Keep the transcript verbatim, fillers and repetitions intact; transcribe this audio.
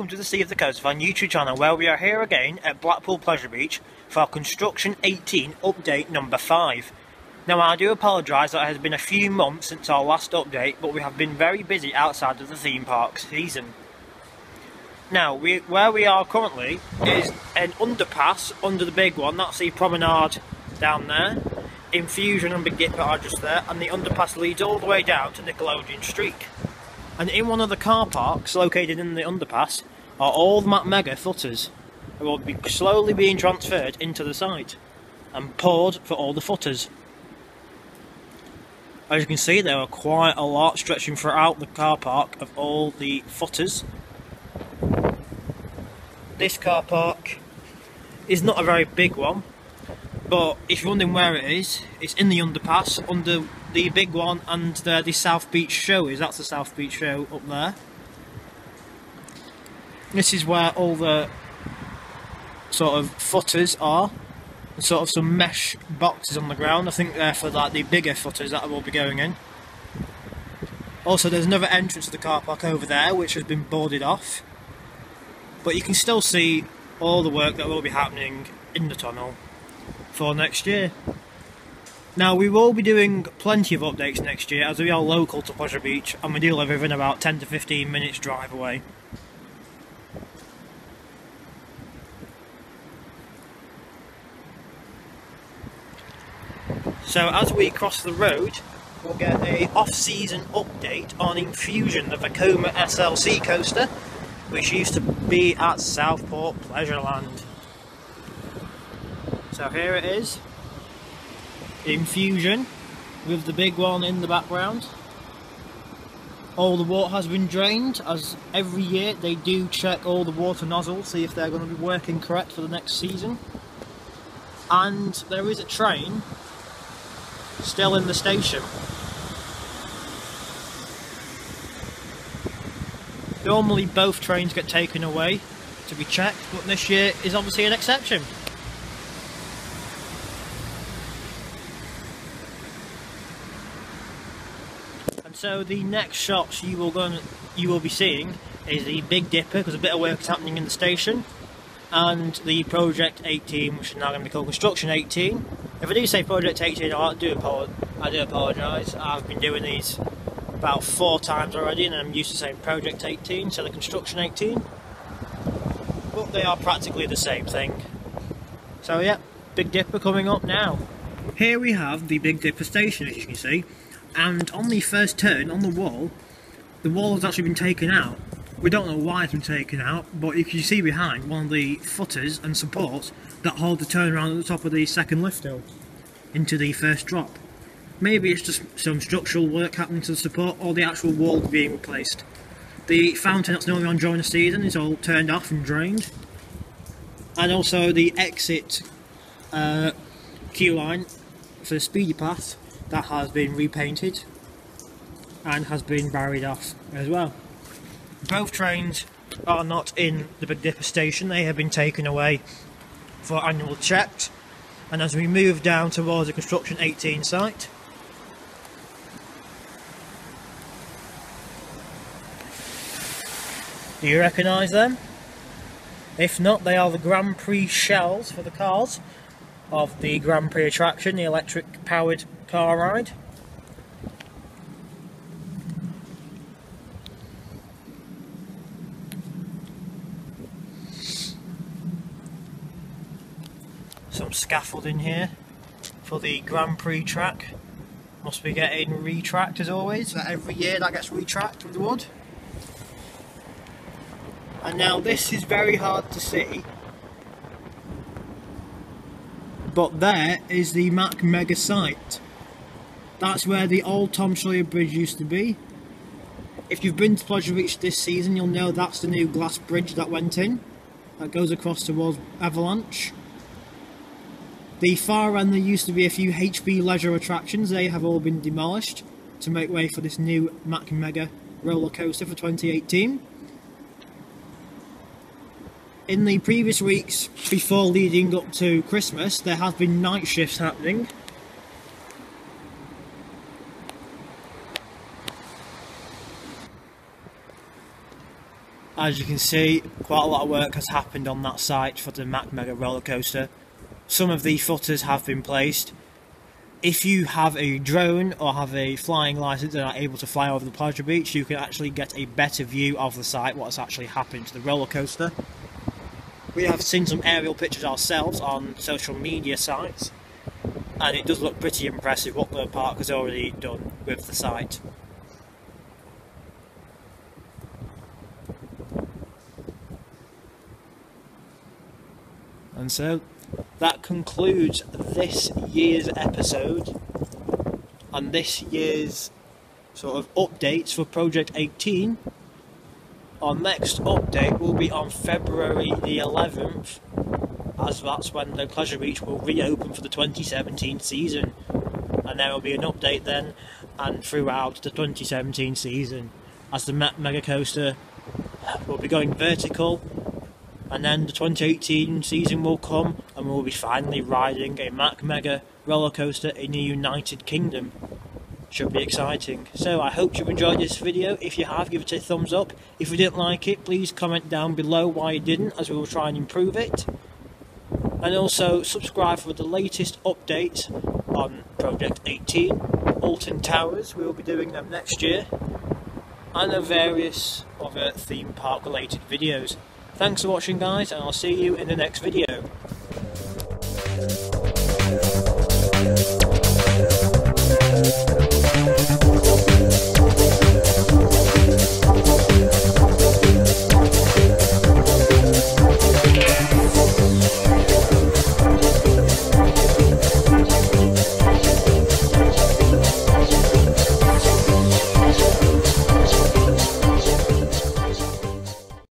welcome to the Sea of the Coast of our YouTube channel, where we are here again at Blackpool Pleasure Beach for our Construction eighteen update number five. Now I do apologise that it has been a few months since our last update, but we have been very busy outside of the theme park season. Now we, where we are currently is an underpass under the Big One. That's the promenade down there. Infusion and Big Dipper are just there, and the underpass leads all the way down to Nickelodeon Street. And in one of the car parks located in the underpass are all the Mack Mega footers, who will be slowly being transferred into the site and poured for all the footers. As you can see, there are quite a lot stretching throughout the car park of all the footers. This car park is not a very big one, but if you're wondering where it is, it's in the underpass, under the Big One and the, the South Beach show is. That's the South Beach show up there. This is where all the sort of footers are, and sort of some mesh boxes on the ground. I think they're for like the bigger footers that will be going in. Also, there's another entrance to the car park over there which has been boarded off, but you can still see all the work that will be happening in the tunnel for next year. Now we will be doing plenty of updates next year, as we are local to Pleasure Beach and we do live within about ten to fifteen minutes drive away. So as we cross the road, we'll get a off-season update on Infusion, the Vekoma S L C coaster, which used to be at Southport Pleasureland. So here it is, Infusion, with the Big One in the background. All the water has been drained, as every year they do check all the water nozzles, see if they're going to be working correct for the next season. And there is a train still in the station. Normally both trains get taken away to be checked, but this year is obviously an exception. And so the next shots you will, gonna, you will be seeing is the Big Dipper, because a bit of work is happening in the station, and the Project eighteen, which is now going to be called Construction eighteen. If I do say Project eighteen, I do apologise. I've been doing these about four times already and I'm used to saying Project eighteen, so the Construction eighteen, but they are practically the same thing. So yeah, Big Dipper coming up now. Here we have the Big Dipper station, as you can see, and on the first turn on the wall, the wall has actually been taken out. We don't know why it's been taken out, but you can see behind one of the footers and supports that hold the turnaround at the top of the second lift hill into the first drop. Maybe it's just some structural work happening to the support, or the actual wall being replaced. The fountain that's normally on during the season is all turned off and drained. And also the exit uh, queue line for the Speedy Path, that has been repainted and has been buried off as well. Both trains are not in the Big Dipper station, they have been taken away for annual checks. And as we move down towards the Construction eighteen site, do you recognise them? If not, they are the Grand Prix shells for the cars of the Grand Prix attraction, the electric powered car ride. Some scaffold in here for the Grand Prix track. Must be getting retracked as always. That every year that gets retracked with the wood. And now this is very hard to see, but there is the Mack Mega site. That's where the old Tom Sawyer Bridge used to be. If you've been to Pleasure Beach this season, you'll know that's the new glass bridge that went in, that goes across towards Avalanche. The far end, there used to be a few H B Leisure attractions. They have all been demolished to make way for this new Mack Mega roller coaster for twenty eighteen. In the previous weeks before leading up to Christmas, there have been night shifts happening. As you can see, quite a lot of work has happened on that site for the Mack Mega roller coaster. Some of the footers have been placed. If you have a drone or have a flying license and are able to fly over the Pleasure Beach, you can actually get a better view of the site, what's actually happened to the roller coaster. We have seen some aerial pictures ourselves on social media sites, and it does look pretty impressive what the park has already done with the site. And so that concludes this year's episode and this year's sort of updates for Project eighteen. Our next update will be on February the eleventh, as that's when the Pleasure Beach will reopen for the twenty seventeen season, and there will be an update then and throughout the twenty seventeen season, as the Mack Mega coaster will be going vertical. And then the twenty eighteen season will come and we'll be finally riding a Mack Mega roller coaster in the United Kingdom. Should be exciting. So I hope you've enjoyed this video. If you have, give it a thumbs up. If you didn't like it, please comment down below why you didn't, as we will try and improve it. And also subscribe for the latest updates on Project eighteen, Alton Towers, we will be doing them next year, and the various other theme park related videos. Thanks for watching, guys, and I'll see you in the next video.